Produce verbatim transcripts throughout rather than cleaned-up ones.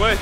way.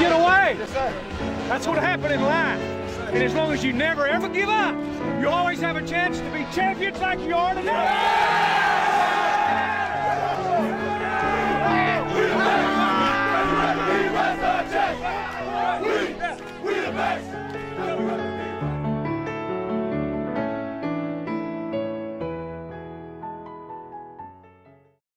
Get away. Yes, sir. That's what happened in life. Yes, and as long as you never ever give up, you always have a chance to be champions like you are today.